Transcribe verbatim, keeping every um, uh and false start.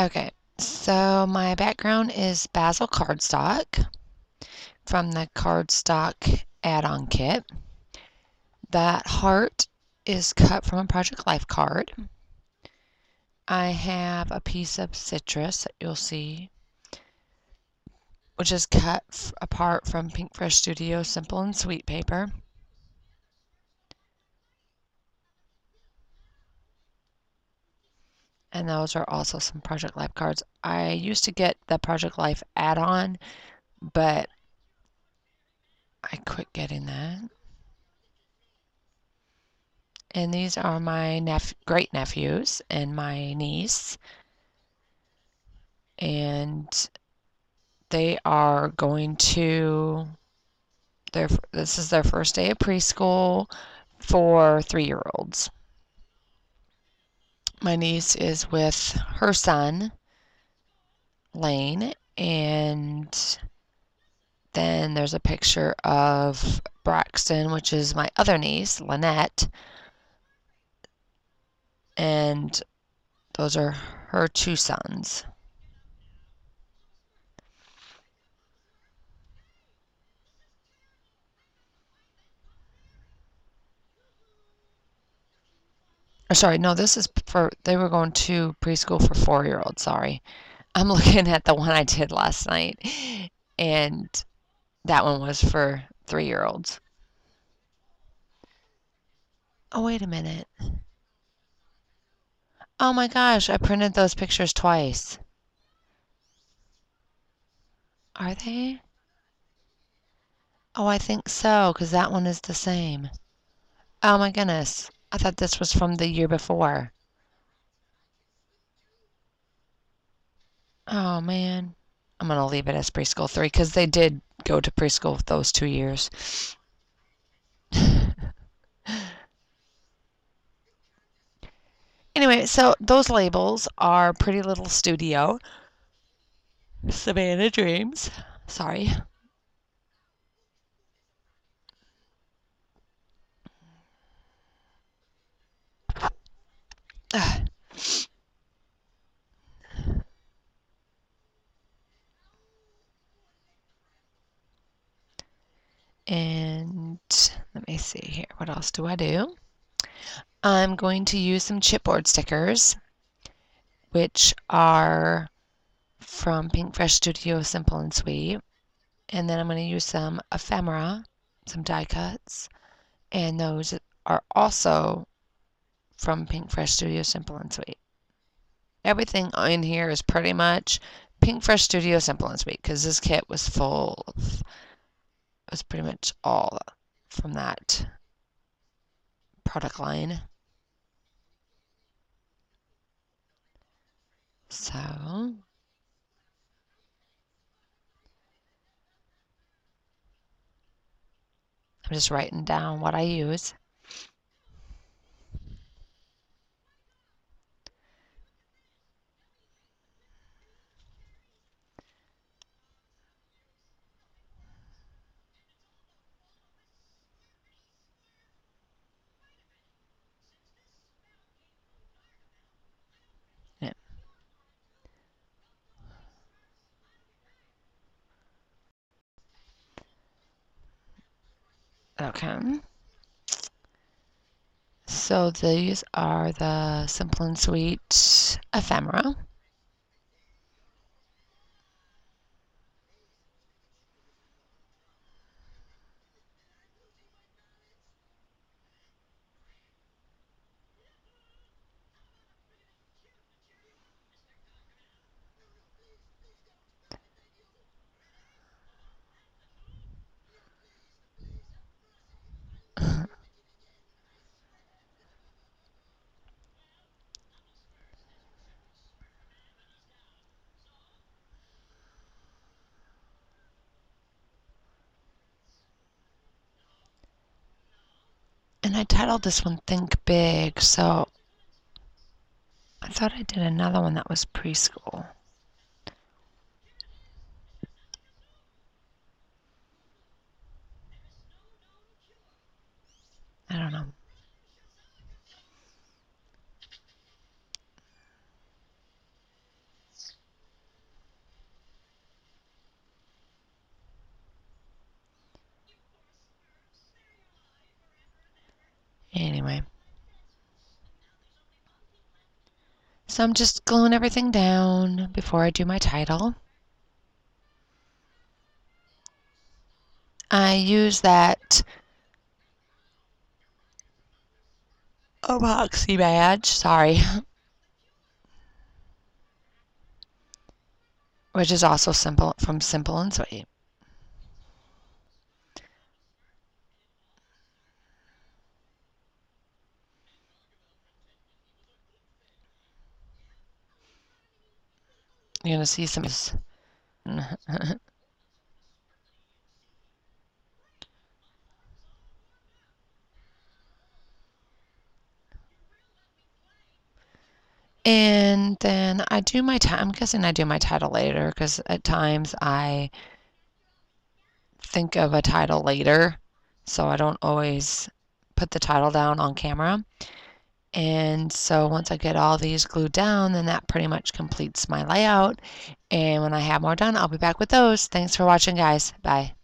Okay, so my background is basil cardstock from the cardstock add-on kit. That heart is cut from a Project Life card. I have a piece of citrus that you'll see, which is cut f apart from Pinkfresh Studio Simple and Sweet paper. And those are also some Project Life cards. I used to get the Project Life add-on, but I quit getting that. And these are my nep great nephews and my niece. And they are going to their, this is their first day of preschool for three-year-olds. My niece is with her son, Lane, and then there's a picture of Braxton, which is my other niece, Lynette, and those are her two sons. Sorry, no, this is for, they were going to preschool for four-year-olds, sorry. I'm looking at the one I did last night, and that one was for three-year-olds. Oh, wait a minute. Oh my gosh, I printed those pictures twice. Are they? Oh, I think so, because that one is the same. Oh my goodness. I thought this was from the year before. Oh, man. I'm going to leave it as preschool three because they did go to preschool those two years. Anyway, so those labels are Pretty Little Studio, Savannah Dreams, sorry, Uh. And let me see here. What else do I do? I'm going to use some chipboard stickers, which are from Pinkfresh Studio Simple and Sweet. And then I'm going to use some ephemera, some die cuts, and those are also from Pinkfresh Studio Simple and Sweet. Everything in here is pretty much Pinkfresh Studio Simple and Sweet because this kit was full of, it was pretty much all from that product line. So I'm just writing down what I use. Okay, so these are the Simple and Sweet ephemera. And I titled this one Think Big, so I thought I did another one that was preschool. I don't know. anyway. So I'm just gluing everything down before I do my title. I use that epoxy badge, sorry, which is also simple from Simple and Sweet. You're going to see some... And then I do my title. I'm guessing I do my title later, because at times I think of a title later, so I don't always put the title down on camera. And so once I get all these glued down, then that pretty much completes my layout. And when I have more done, I'll be back with those. Thanks for watching, guys. Bye.